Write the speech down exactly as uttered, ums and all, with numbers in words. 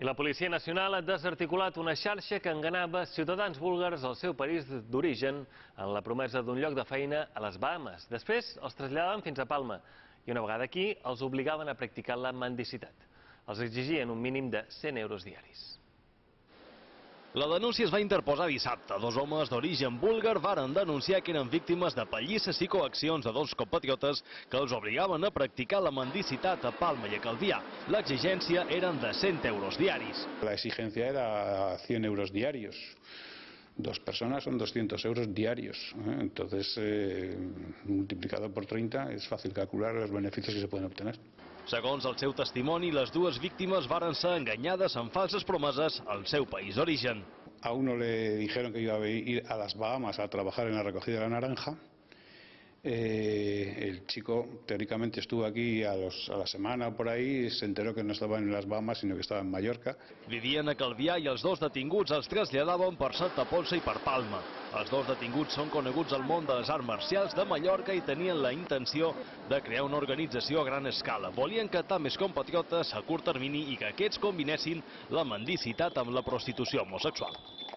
I la Policia Nacional ha desarticulat una xarxa que enganava ciutadans búlgars al seu país d'origen en la promesa d'un lloc de feina a les Bahames. Després els traslladaven fins a Palma i una vegada aquí els obligaven a practicar la mendicitat. Els exigien un mínim de cent euros diaris. La denúncia es va interposar dissabte. Dos homes d'origen búlgar varen denunciar que eren víctimes de pallisses i coaccions de dos compatriotes que els obligaven a practicar la mendicitat a Palma i a Calvià. La exigencia eran de cien euros diarios. La exigencia era cien euros diarios. Dos personas son doscientos euros diarios. ¿eh? Entonces, eh, multiplicado por treinta, es fácil calcular los beneficios que se pueden obtener. Segons el seu testimoni, les dues víctimas varen ser engañadas en falsas promesas al seu país d'origen. A uno le dijeron que iba a ir a las Bahamas a trabajar en la recogida de la naranja. Eh, el chico teóricamente estuvo aquí a, los, a la semana por ahí, se enteró que no estaba en las Bahamas sino que estaba en Mallorca. Vivien a Calvià i els dos detinguts els traslladaven per Santa Ponça i per Palma. Els dos detinguts són coneguts al món de les arts marcials de Mallorca i tenien la intenció de crear una organització a gran escala. Volien captar més compatriotes a curt termini i que aquests combinessin la mendicitat amb la prostitució homosexual.